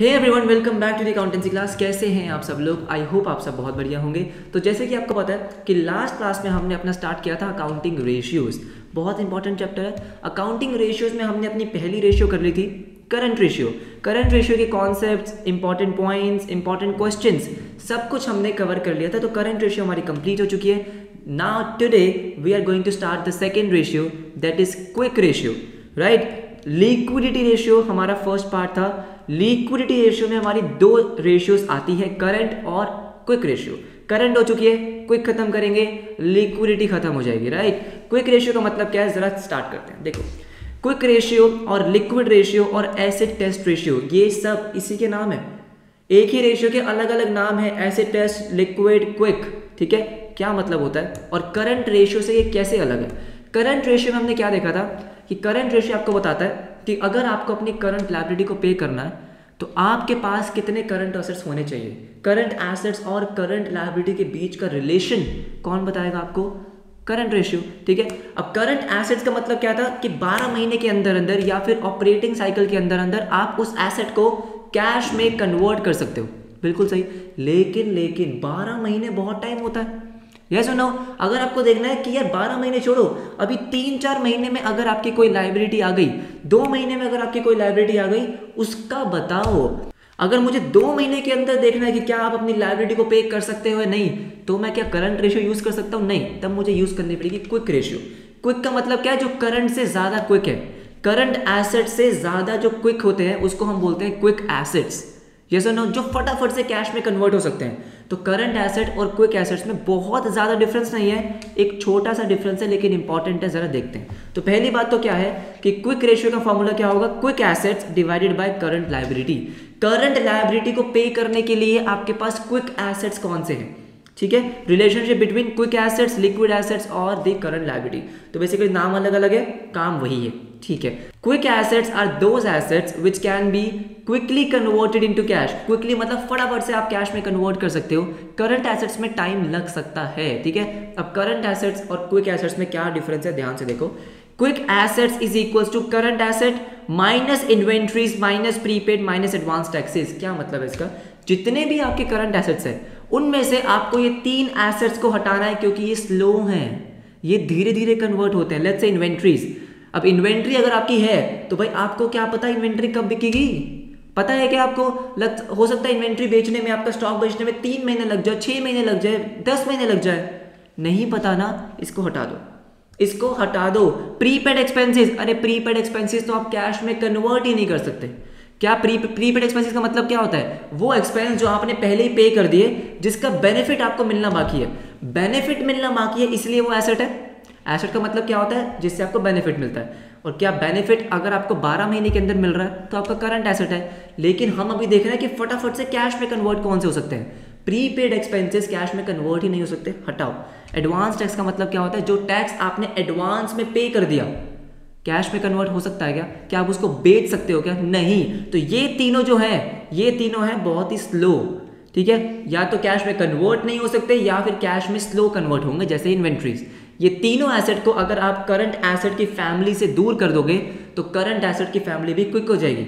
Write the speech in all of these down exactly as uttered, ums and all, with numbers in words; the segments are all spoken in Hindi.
Hey everyone, welcome back to the accountancy class. कैसे हैं आप सब लोग? आई होप आप सब बहुत बढ़िया होंगे। तो जैसे कि आपको पता है कि लास्ट क्लास में हमने अपना स्टार्ट किया था अकाउंटिंग रेशियोज, बहुत इंपॉर्टेंट चैप्टर है। अकाउंटिंग रेशियोज में हमने अपनी पहली रेशियो कर ली थी करंट रेशियो। करंट रेशियो के concepts, important points, important questions सब कुछ हमने कवर कर लिया था। तो करंट रेशियो हमारी कंप्लीट हो चुकी है। Now today we are going to start the second ratio, that is quick ratio, right. Liquidity ratio हमारा फर्स्ट पार्ट था। लिक्विडिटी रेशियो में हमारी दो रेशियोज आती है, करंट और क्विक रेशियो। करंट हो चुकी है, क्विक खत्म करेंगे, लिक्विडिटी खत्म हो जाएगी, राइट। क्विक रेशियो का मतलब क्या है, जरा स्टार्ट करते हैं। देखो, क्विक रेशियो और लिक्विड रेशियो और एसिड टेस्ट रेशियो, ये सब इसी के नाम है। एक ही रेशियो के अलग अलग नाम है, एसिड टेस्ट, लिक्विड, क्विक, ठीक है। क्या मतलब होता है और करंट रेशियो से ये कैसे अलग है। करंट रेशियो में हमने क्या देखा था कि करंट रेशियो आपको बताता है कि अगर आपको अपनी करंट लायबिलिटी को पे करना है तो आपके पास कितने करंट असेट्स होने चाहिए। करंट एसेट्स और करंट लायबिलिटी के बीच का रिलेशन कौन बताएगा आपको, करंट रेशियो, ठीक है। अब करंट एसेट्स का मतलब क्या था कि बारह महीने के अंदर अंदर या फिर ऑपरेटिंग साइकिल के अंदर अंदर आप उस एसेट को कैश में कन्वर्ट कर सकते हो, बिल्कुल सही। लेकिन लेकिन बारह महीने बहुत टाइम होता है, यस और नो। अगर आपको देखना है कि यार बारह महीने छोड़ो, अभी तीन चार महीने में अगर आपकी कोई लायबिलिटी आ गई, दो महीने में अगर आपकी कोई लायबिलिटी आ गई, उसका बताओ। अगर मुझे दो महीने के अंदर देखना है कि क्या आप अपनी लायबिलिटी को पे कर सकते हो या नहीं, तो मैं क्या करंट रेशियो यूज कर सकता हूँ? नहीं, तब मुझे यूज करनी पड़ेगी क्विक रेशियो। क्विक का मतलब क्या है, जो करंट से ज्यादा क्विक है। करंट एसेट से ज्यादा जो क्विक होते हैं उसको हम बोलते हैं क्विक एसेट्स, यस और नो, जो फटाफट से कैश में कन्वर्ट हो सकते हैं। तो करंट एसेट और क्विक एसेट्स में बहुत ज़्यादा डिफरेंस नहीं है, एक छोटा सा डिफरेंस है लेकिन इंपॉर्टेंट है, ज़रा देखते हैं। तो पहली बात तो क्या है कि क्विक रेशियो का फॉर्मूला क्या होगा, quick assets divided by current liability. Current liability को पे करने के लिए आपके पास क्विक एसेट्स कौन से हैं, ठीक है। Relationship between quick assets, liquid assets और दी करंट लायबिलिटी। तो बेसिकली नाम अलग अलग है, काम वही है, ठीक है। Quick assets are those assets which can be quickly converted into cash. Quickly मतलब फटाफट से आप कैश में कन्वर्ट कर सकते हो। करंट एसेट्स में टाइम लग सकता है, ठीक है। अब करंट एसेट्स और क्विक एसेट्स में क्या डिफरेंस है, ध्यान से देखो। Quick assets is equals to current asset minus inventories minus prepaid minus advance taxes. क्या मतलब है इसका, जितने भी आपके करंट एसेट्स हैं उनमें से आपको ये तीन एसेट्स को हटाना है क्योंकि ये स्लो हैं, ये धीरे धीरे कन्वर्ट होते हैं। लेट्स से इन्वेंट्रीज, अब इन्वेंट्री अगर आपकी है तो भाई आपको क्या पता इन्वेंट्री कब बिकेगी, पता है क्या आपको? लग हो सकता है इन्वेंट्री बेचने में, आपका स्टॉक बेचने में तीन महीने लग जाए, छः महीने लग जाए, दस महीने लग जाए, नहीं पता ना। इसको हटा दो, इसको हटा दो। प्रीपेड एक्सपेंसेस, अरे प्रीपेड एक्सपेंसेस तो आप कैश में कन्वर्ट ही नहीं कर सकते। क्या प्री प्रीपेड एक्सपेंसेस का मतलब क्या होता है, वो एक्सपेंस जो आपने पहले ही पे कर दिए जिसका बेनिफिट आपको मिलना बाकी है। बेनिफिट मिलना बाकी है इसलिए वो एसेट है। एसेट का मतलब क्या होता है, जिससे आपको बेनिफिट मिलता है। और क्या बेनिफिट अगर आपको बारह महीने के अंदर मिल रहा है तो आपका करंट एसेट है। लेकिन हम अभी देख रहे हैं कि फटाफट से कैश में कन्वर्ट कौन से हो सकते हैं, प्रीपेड एक्सपेंसेस कैश में कन्वर्ट ही नहीं हो सकते, हटाओ। एडवांस टैक्स का मतलब क्या होता है, जो टैक्स आपने एडवांस में पे कर दिया कैश में कन्वर्ट हो सकता है क्या, क्या आप उसको बेच सकते हो क्या, नहीं। तो ये तीनों जो है, ये तीनों हैं बहुत ही स्लो, ठीक है। या तो कैश में कन्वर्ट नहीं हो सकते या फिर कैश में स्लो कन्वर्ट होंगे, जैसे इन्वेंट्रीज। ये तीनों एसेट को अगर आप करंट एसेट की फैमिली से दूर कर दोगे तो करंट एसेट की फैमिली भी क्विक हो जाएगी।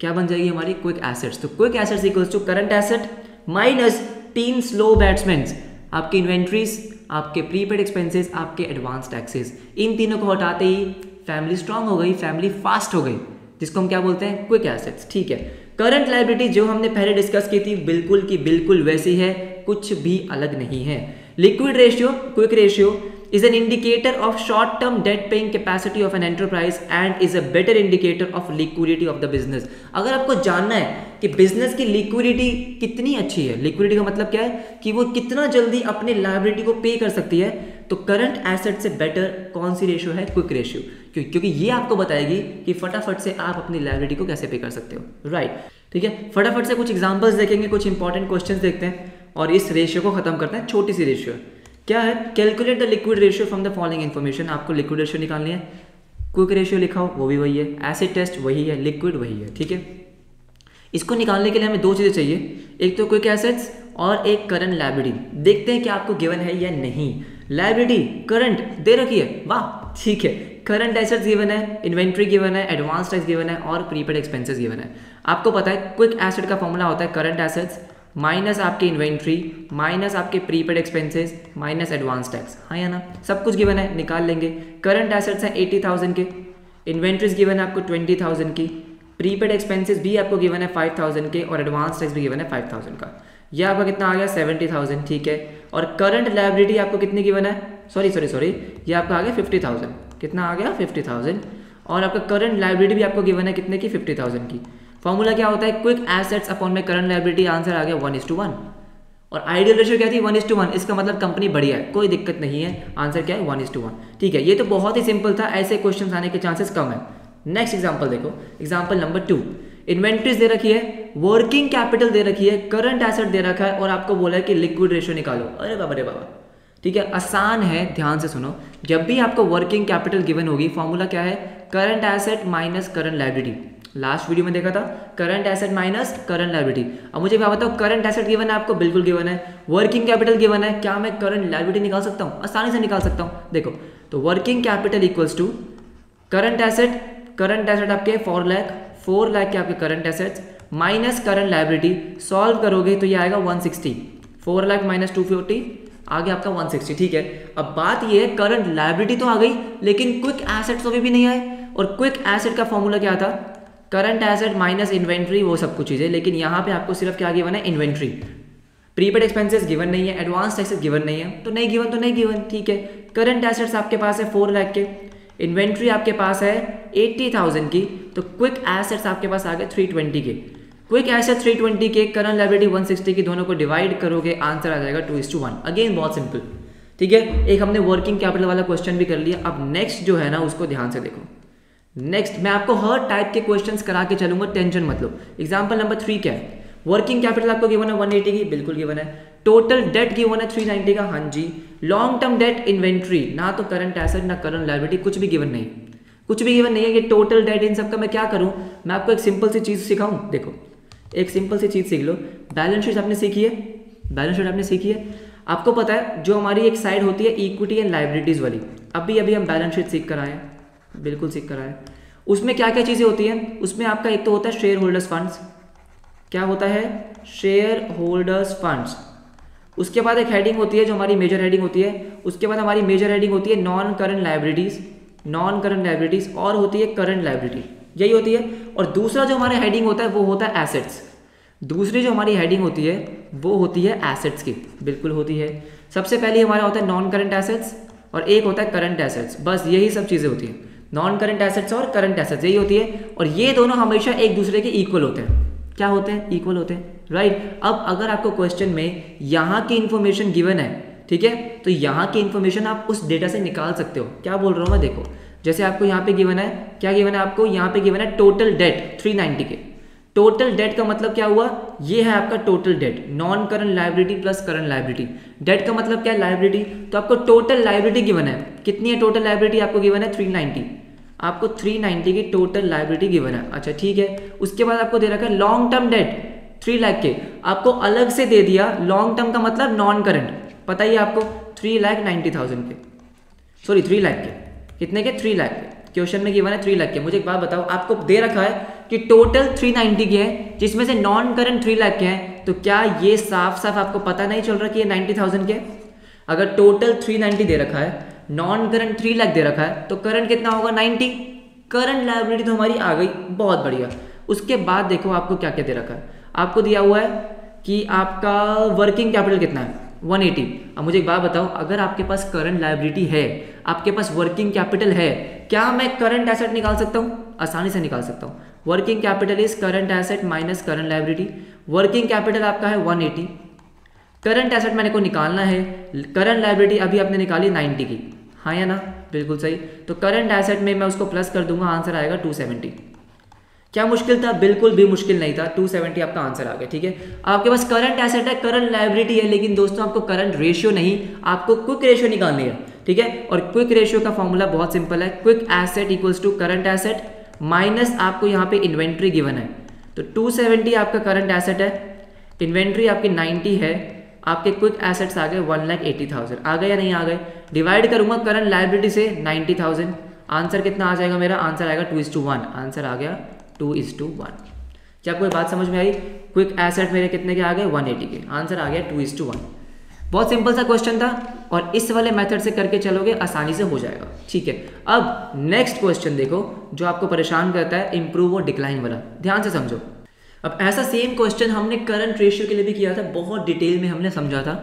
क्या बन जाएगी हमारी, क्विक एसेट्स। तो quick assets equals to current asset minus तीन स्लो बैट्समैन्स, आपकी इन्वेंट्रीज, आपके प्रीपेड एक्सपेंसेस, आपके एडवांस टैक्सेस। इन तीनों को हटाते ही फैमिली स्ट्रांग हो गई, फैमिली फास्ट हो गई, जिसको हम क्या बोलते हैं, क्विक एसेट्स, ठीक है। करंट लायबिलिटी जो हमने पहले डिस्कस की थी बिल्कुल की बिल्कुल वैसी है, कुछ भी अलग नहीं है। Liquid ratio, quick ratio is an indicator of short term debt paying capacity of an enterprise and is a better indicator of liquidity of the business। अगर आपको जानना है कि बिजनेस की लिक्विडिटी कितनी अच्छी है, लिक्विडिटी का मतलब क्या है कि वो कितना जल्दी अपने लायबिलिटी को पे कर सकती है, तो करंट एसेट से बेटर कौन सी रेशियो है, क्विक रेशियो, क्यों, क्योंकि ये आपको बताएगी कि फटाफट से आप अपनी लायबिलिटी को कैसे पे कर सकते हो, राइट, ठीक है। फटाफट से कुछ एग्जाम्पल्स देखेंगे, कुछ इंपॉर्टेंट क्वेश्चन देखते हैं और इस रेशियो को खत्म करते हैं। छोटी सी रेशियो क्या है, calculate the liquid ratio from the following information. आपको लिक्विड रेशियो निकालनी है, क्विक रेशियो लिखा हो वो भी वही है, एसिड टेस्ट वही है, लिक्विड वही है, ठीक है। इसको निकालने के लिए हमें दो चीज़ें चाहिए, एक तो क्विक एसेट्स और एक करंट लायबिलिटी। देखते हैं कि आपको गिवन है या नहीं। लायबिलिटी करंट दे रखी है, वाह, ठीक है। करंट एसेट्स गिवन है, इन्वेंट्री गिवन है, एडवांस टैक्स गिवन है और प्रीपेड एक्सपेंसेस गिवन है। आपको पता है क्विक एसेट का फॉर्मूला होता है करंट एसेट्स माइनस आपके इन्वेंट्री माइनस आपके prepaid expenses minus advance tax. हाँ या ना, सब कुछ गिवन है, निकाल लेंगे। करंट एसेट्स हैं एटी थाउजेंड के, इन्वेंट्रीज गिवन है आपको ट्वेंटी थाउजेंड की, प्रीपेड एक्सपेंसेस भी आपको गिवन है फाइव थाउजेंड के और एडवांस टैक्स भी गिवन है फाइव थाउजेंड का। यह आपका कितना आ गया सेवेंटी थाउजेंड, ठीक है। और करंट लायबिलिटी आपको कितनी गिवन है, सॉरी सॉरी सॉरी ये आपका आ गया फिफ्टी थाउजेंड, कितना आ गया फिफ्टी थाउजेंड। और आपका करंट लायबिलिटी भी आपको गिवन है कितने की, फिफ्टी थाउजेंड की। फॉर्मूला क्या होता है, क्विक एसेट्स अपॉन में करंट लायबिलिटी, आंसर आ गया वन इज टू वन। और आइडियल रेशियो क्या थी, वन इज टू वन, इसका मतलब कंपनी बढ़िया है, कोई दिक्कत नहीं है, आंसर क्या है वन इज टू वन, ठीक है। ये तो बहुत ही सिंपल था, ऐसे क्वेश्चन आने के चांसेस कम है। नेक्स्ट एग्जाम्पल देखो, एग्जाम्पल नंबर टू, इन्वेंट्रीज दे रखी है, वर्किंग कैपिटल दे रखी है, करंट एसेट दे रखा है और आपको बोला है कि लिक्विड रेशियो निकालो। अरे बाबा रे बाबा, ठीक है, आसान है, ध्यान से सुनो। जब भी आपको वर्किंग कैपिटल गिवन होगी, फॉर्मूला क्या है, current asset minus current liability. Last video में देखा था current asset minus current liability. अब मुझे क्या बताओ, करंट एसेट गिवन है आपको, बिल्कुल गिवन है, वर्किंग कैपिटल गिवन है, क्या मैं करंट लायबिलिटी निकाल सकता हूँ? आसानी से निकाल सकता हूँ। देखो तो working capital equals to current asset, current asset आपके फोर लाख फोर लाख के आपके current assets minus current liability. Solve करोगे तो ये आएगा one sixty, four lakh minus two forty आ गया आपका वन सिक्सटी, ठीक है। अब बात ये है, करंट लायबिलिटी तो आ गई लेकिन क्विक एसेट्स तो भी नहीं आए। और क्विक एसेट का फॉर्मूला क्या था, करंट एसेट माइनस इन्वेंट्री, वो सब कुछ चीज़ें, लेकिन यहाँ पे आपको सिर्फ क्या गिवन है, इन्वेंट्री। प्रीपेड एक्सपेंसेस गिवन नहीं है, एडवांस टैक्सेस गिवन नहीं है, तो नहीं गिवन तो नहीं गिवन, ठीक है। करंट एसेट्स आपके पास है फोर लाख के, इन्वेंट्री आपके पास है एटी थाउजेंड की, तो क्विक एसेट्स आपके पास आ गए थ्री ट्वेंटी के, क्विक एसेट्स थ्री ट्वेंटी के, करंट लायबिलिटी वन सिक्सटी की, दोनों को डिवाइड करोगे आंसर आ जाएगा two is to one. Again बहुत सिंपल, ठीक है। एक हमने वर्किंग कैपिटल वाला क्वेश्चन भी कर लिया। अब नेक्स्ट जो है ना, उसको ध्यान से देखो। नेक्स्ट मैं आपको हर टाइप के क्वेश्चंस करा के चलूंगा, टेंशन मत लो। एग्जाम्पल नंबर थ्री क्या है, वर्किंग कैपिटल आपको गिवन है वन एटी की, बिल्कुल गिवन है। टोटल डेट गिवन है थ्री नाइंटी का, हाँ जी। लॉन्ग टर्म डेट इन्वेंट्री, ना तो करंट एसेट ना करंट लायबिलिटी, कुछ भी गिवन नहीं, कुछ भी गिवन नहीं है। ये टोटल डेट इन सब का मैं क्या करूं, मैं आपको एक सिंपल सी चीज़ सिखाऊं। देखो एक सिंपल सी चीज़ सीख लो, बैलेंस शीट आपने सीखी है, बैलेंस शीट आपने सीखी है, आपको पता है जो हमारी एक साइड होती है इक्विटी एंड लायबिलिटीज़ वाली, अभी अभी हम बैलेंस शीट सीख कर आए हैं, बिल्कुल सीख कर आए हैं। उसमें क्या क्या चीज़ें होती हैं, उसमें आपका एक तो होता है शेयर होल्डर्स फंड्स, क्या होता है शेयर होल्डर्स फंड्स। उसके बाद एक हेडिंग होती है जो हमारी मेजर हेडिंग होती है, उसके बाद हमारी मेजर हेडिंग होती है non current liabilities, non current liabilities और होती है करंट लायबिलिटी, यही होती है। और दूसरा जो हमारा हेडिंग होता है वो होता है एसेट्स, दूसरी जो हमारी हेडिंग होती है वो होती है एसेट्स की, बिल्कुल होती है। सबसे पहले हमारा होता है नॉन करंट एसेट्स और एक होता है करंट एसेट्स, बस यही सब चीज़ें होती हैं, नॉन करंट एसेट्स और करंट एसेट्स, यही होती है। और ये दोनों हमेशा एक दूसरे के इक्वल होते हैं, क्या होते हैं, इक्वल होते हैं, राइट right? अब अगर आपको क्वेश्चन में यहाँ की इन्फॉर्मेशन गिवन है, ठीक है, तो यहाँ की इन्फॉर्मेशन आप उस डेटा से निकाल सकते हो। क्या बोल रहा हूँ मैं, देखो जैसे आपको यहाँ पे गिवन है, क्या गिवन है आपको यहाँ पे गिवन है टोटल डेट थ्री नाइंटी के। टोटल डेट का मतलब क्या हुआ, ये है आपका total debt, non current liability plus current liability. Debt का मतलब क्या है, लायबिलिटी। तो आपको टोटल लायबिलिटी गिवन है, कितनी है टोटल लायबिलिटी आपको गिवन है थ्री नाइंटी, आपको थ्री नाइंटी की टोटल लायबिलिटी गिवन है, अच्छा ठीक है। उसके बाद आपको दे रखा है long term debt three lakh के, आपको अलग से दे दिया, लॉन्ग टर्म का मतलब नॉन करंट, पता ही है आपको, थ्री लाख नाइन्टी थाउजेंड के, सॉरी थ्री लाख के, कितने के, थ्री लाख के, क्वेश्चन में गिवन है थ्री लाख के। मुझे एक बात बताओ, आपको दे रखा है कि टोटल थ्री नाइन्टी के हैं जिसमें से नॉन करंट थ्री लाख के हैं, तो क्या ये साफ साफ आपको पता नहीं चल रहा कि ये नाइन्टी थाउजेंड के? अगर टोटल थ्री नाइन्टी दे रखा है, नॉन करंट थ्री लाख दे रखा है, तो करंट कितना होगा नाइंटी, करंट लायबिलिटी तो हमारी आ गई, बहुत बढ़िया। उसके बाद देखो आपको क्या क्या दे रखा है, आपको दिया हुआ है कि आपका वर्किंग कैपिटल कितना है वन एटी। अब मुझे एक बात बताओ, अगर आपके पास करंट लायबिलिटी है, आपके पास वर्किंग कैपिटल है, क्या मैं करंट एसेट निकाल सकता हूँ? आसानी से निकाल सकता हूँ। Working capital is current asset minus current liability, working capital आपका है वन एटी, करंट एसेट मैंने को निकालना है, करंट लायबिलिटी अभी आपने निकाली नाइन्टी की, हाँ या ना, बिल्कुल सही। तो करंट एसेट में मैं उसको प्लस कर दूंगा, आंसर आएगा टू सेवेंटी। क्या मुश्किल था, बिल्कुल भी मुश्किल नहीं था, टू सेवेंटी आपका आंसर आ गया, ठीक है। आपके पास करंट एसेट है, करंट लायबिलिटी है, लेकिन दोस्तों आपको करंट रेशियो नहीं, आपको क्विक रेशियो निकालनी है, ठीक है। और क्विक रेशियो का फॉर्मूला बहुत सिंपल है, quick asset equals to current asset minus आपको यहाँ पे इन्वेंट्री गिवन है, तो टू सेवेंटी आपका करंट एसेट है, इन्वेंट्री आपकी नाइन्टी है, आपके क्विक एसेट्स आ गए वन लाख एटी थाउजेंड, आ गए या नहीं आ गए? डिवाइड करूंगा करंट लायबिलिटी से नाइन्टी थाउजेंड आंसर कितना आ जाएगा मेरा, आंसर आएगा two is to one. Answer आ गया टू इज टू वन। क्या कोई बात समझ में आई? क्विक एसेट मेरे कितने के आ गए, एक सौ अस्सी के। आंसर आ गया टू इज टू वन। बहुत सिंपल सा क्वेश्चन था और इस वाले मेथड से करके चलोगे आसानी से हो जाएगा। ठीक है, अब नेक्स्ट क्वेश्चन देखो जो आपको परेशान करता है, इम्प्रूव और डिक्लाइन वाला। ध्यान से समझो। अब ऐसा सेम क्वेश्चन हमने करंट रेशियो के लिए भी किया था, बहुत डिटेल में हमने समझा था।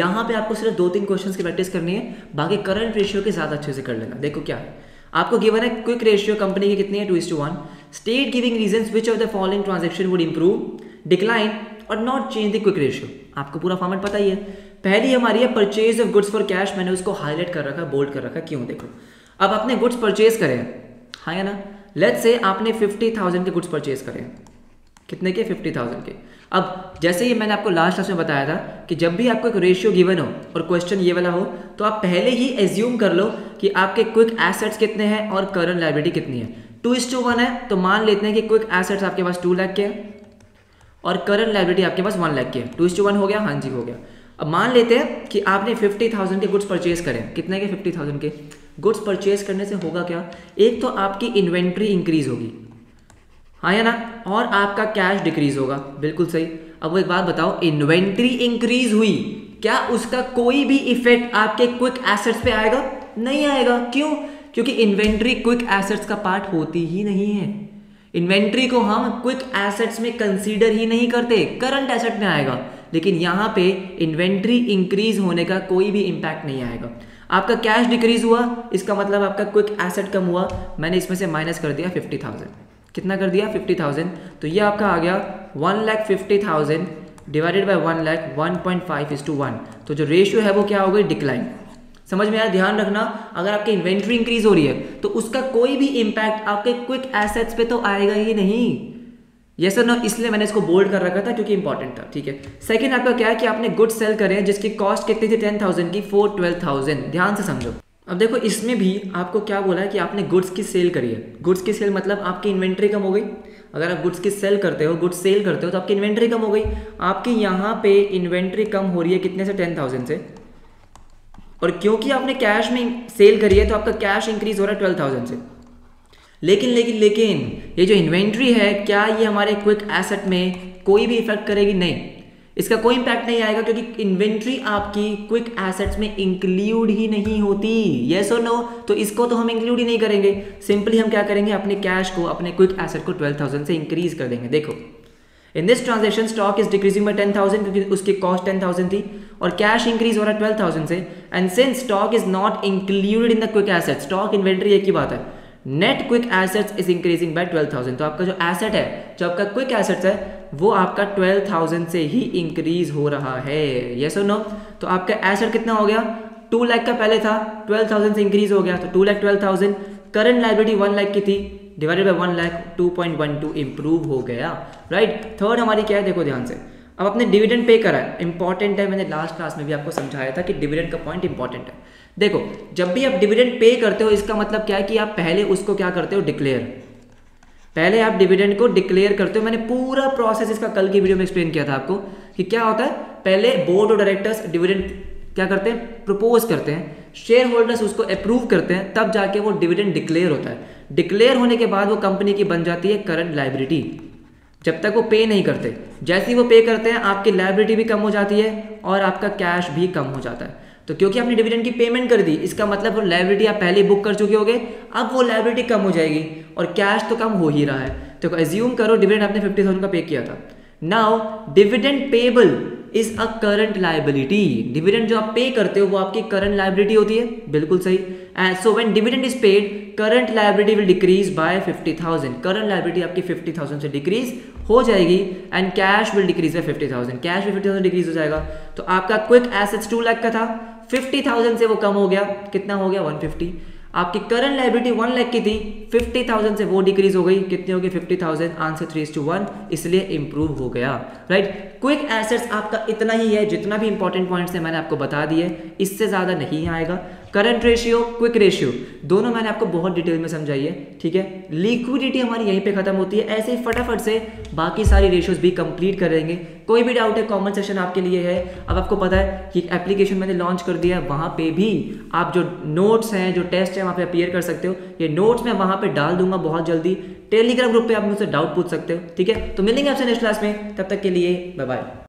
यहाँ पे आपको सिर्फ दो तीन क्वेश्चंस की प्रैक्टिस करनी है, बाकी करंट रेशियो के ज़्यादा अच्छे से कर लेना। देखो क्या है, आपको गिवन है क्विक रेशियो कंपनी की कितनी है, two is to one. State giving reasons which of the following transaction would improve, decline और not change the quick ratio. आपको पूरा फॉर्मेट पता ही है। पहली हमारी है purchase of goods for cash, मैंने उसको हाईलाइट कर रखा, बोल्ड कर रखा। क्यों? देखो, अब आपने गुड्स परचेज करें, हाँ या ना। लेट्स से आपने फिफ्टी थाउजेंड के गुड्स परचेज करें, कितने के, फिफ्टी थाउजेंड के। अब जैसे ही मैंने आपको लास्ट क्लास में बताया था कि जब भी आपको एक रेशियो गिवन हो और क्वेश्चन ये वाला हो तो आप पहले ही एज्यूम कर लो कि आपके क्विक एसेट्स कितने हैं और करंट लायबिलिटी कितनी है। टू इज टू वन है तो मान लेते हैं कि क्विक एसेट्स आपके पास टू लाख के हैं और करंट लायबिलिटी आपके पास वन लाख के है। टू इज टू वन हो गया, हाँ जी हो गया। अब मान लेते हैं कि आपने फिफ्टी थाउजेंड के गुड्स परचेज करें, कितने के, फिफ्टी थाउजेंड के। गुड्स परचेज करने से होगा क्या, एक तो आपकी इन्वेंट्री इंक्रीज होगी, हाँ या ना, और आपका कैश डिक्रीज होगा। बिल्कुल सही। अब वो एक बात बताओ, इन्वेंट्री इंक्रीज हुई, क्या उसका कोई भी इफेक्ट आपके क्विक एसेट्स पे आएगा? नहीं आएगा। क्यों? क्योंकि इन्वेंट्री क्विक एसेट्स का पार्ट होती ही नहीं है। इन्वेंट्री को हम क्विक एसेट्स में कंसीडर ही नहीं करते, करंट एसेट में आएगा। लेकिन यहाँ पे इन्वेंट्री इंक्रीज होने का कोई भी इम्पैक्ट नहीं आएगा। आपका कैश डिक्रीज हुआ, इसका मतलब आपका क्विक एसेट कम हुआ। मैंने इसमें से माइनस कर दिया फिफ्टी थाउजेंड, कितना कर दिया, फिफ्टी थाउजेंड। तो ये आपका आ गया one lakh fifty thousand divided by one lakh one point five is to one. तो जो रेशियो है वो क्या हो गई, डिक्लाइन। समझ में आया? ध्यान रखना, अगर आपकी इन्वेंट्री इंक्रीज हो रही है तो उसका कोई भी इम्पैक्ट आपके क्विक एसेट्स पे तो आएगा ही नहीं। ये सर ना, इसलिए मैंने इसको बोल्ड कर रखा था क्योंकि इंपॉर्टेंट था। ठीक है, सेकेंड आपका क्या है कि आपने गुड्स सेल करें जिसकी कॉस्ट कितनी थी, टेन थाउजेंड की, फोर ट्वेल्व थाउजेंड। ध्यान से समझो। अब देखो, इसमें भी आपको क्या बोला है कि आपने गुड्स की सेल करी है। गुड्स की सेल मतलब आपकी इन्वेंट्री कम हो गई। अगर आप गुड्स की सेल करते हो, गुड्स सेल करते हो तो आपकी इन्वेंट्री कम हो गई। आपकी यहाँ पे इन्वेंट्री कम हो रही है कितने से, टेन थाउजेंड से। और क्योंकि आपने कैश में सेल करी है तो आपका कैश इंक्रीज हो रहा है ट्वेल्व थाउजेंड से। लेकिन लेकिन लेकिन ये जो इन्वेंट्री है, क्या ये हमारे क्विक एसेट में कोई भी इफेक्ट करेगी? नहीं, इसका कोई इम्पैक्ट नहीं आएगा क्योंकि इन्वेंट्री आपकी क्विक एसेट्स में इंक्लूड ही नहीं होती। येस और नो? तो इसको तो हम इंक्लूड ही नहीं करेंगे। सिंपली हम क्या करेंगे, अपने कैश को, अपने क्विक एसेट को ट्वेल्व थाउजेंड से इंक्रीज कर देंगे। देखो, in this transaction stock is decreasing by ten thousand, क्योंकि उसकी कॉस्ट टेन थाउजेंड थी और कैश इंक्रीज हो रहा है ट्वेल्व थाउजेंड से। And since stock is not included in the quick asset, stock inventory एक ही बात है, net quick assets is increasing by twelve thousand. तो आपका जो एसेट है, जो आपका क्विक एसेट्स है, वो आपका ट्वेल्व थाउजेंड से ही इंक्रीज हो रहा है। येस और नो? तो आपका एसेट कितना हो गया, टू लाख का पहले था, ट्वेल्व थाउजेंड से इंक्रीज हो गया, तो two lakh twelve thousand. Current liability one lakh की थी, divided by one lakh two point one two improve हो गया। राइट। थर्ड हमारी क्या है, देखो ध्यान से। अब अपने डिविडेंड पे करा है, इंपॉर्टेंट है, मैंने लास्ट क्लास में भी आपको समझाया था कि डिविडेंड का पॉइंट इंपॉर्टेंट है। देखो, जब भी आप डिविडेंड पे करते हो, इसका मतलब क्या है कि आप पहले उसको क्या करते हो, डिक्लेयर। पहले आप डिविडेंड को डिक्लेयर करते हो। मैंने पूरा प्रोसेस इसका कल की वीडियो में एक्सप्लेन किया था आपको कि क्या होता है। पहले बोर्ड ऑफ डायरेक्टर्स डिविडेंड क्या करते हैं, प्रपोज करते हैं, शेयर होल्डर्स उसको अप्रूव करते हैं, तब जाके वो डिविडेंड डिक्लेयर होता है। डिक्लेयर होने के बाद वो कंपनी की बन जाती है करंट लायबिलिटी, जब तक वो पे नहीं करते। जैसे ही वो पे करते हैं, आपकी लायबिलिटी भी कम हो जाती है और आपका कैश भी कम हो जाता है। तो क्योंकि आपने डिविडेंड की पेमेंट कर दी, इसका मतलब वो लायबिलिटी आप पहले बुक कर चुके होगे, अब वो लायबिलिटी कम हो जाएगी और कैश तो कम हो ही रहा है। तो एज्यूम करो डिविडेंड आपने फिफ्टी थाउजेंड का पे किया था। Now dividend payable is a current liability. Dividend जो आप पे करते हो वो आपकी करंट लायबिलिटी होती है। बिल्कुल सही। And so when dividend is paid, current liability will decrease by fifty thousand. Current liability आपकी फिफ्टी थाउजेंड से डिक्रीज हो जाएगी and cash will decrease by fifty thousand. Cash भी फिफ्टी थाउजेंड डिक्रीज हो जाएगा। तो आपका क्विक एसेट्स टू लाख का था, फिफ्टी थाउजेंड से वो कम हो गया, कितना हो गया, वन फिफ्टी। आपकी करंट लायबिलिटी वन लाख की थी, फिफ्टी थाउजेंड से वो डिक्रीज हो गई, कितनी हो गई, fifty thousand. Answer three is to one, इसलिए इंप्रूव हो गया। राइट। क्विक एसेट्स आपका इतना ही है, जितना भी इंपॉर्टेंट पॉइंट्स है मैंने आपको बता दिए, इससे ज़्यादा नहीं आएगा। करंट रेशियो, क्विक रेशियो, दोनों मैंने आपको बहुत डिटेल में समझाई है, ठीक है। लिक्विडिटी हमारी यहीं पे खत्म होती है। ऐसे ही फटाफट से बाकी सारी रेशियोज भी कंप्लीट करेंगे। कोई भी डाउट है कॉमेंट सेक्शन आपके लिए है। अब आपको पता है कि एप्लीकेशन मैंने लॉन्च कर दिया है, वहाँ पे भी आप जो नोट्स हैं, जो टेस्ट है, वहाँ पे अपीयर कर सकते हो। ये नोट्स मैं वहाँ पे डाल दूंगा बहुत जल्दी। टेलीग्राम ग्रुप पे आप मुझसे डाउट पूछ सकते हो, ठीक है। तो मिलेंगे आपसे नेक्स्ट क्लास में, तब तक के लिए बाय बाय।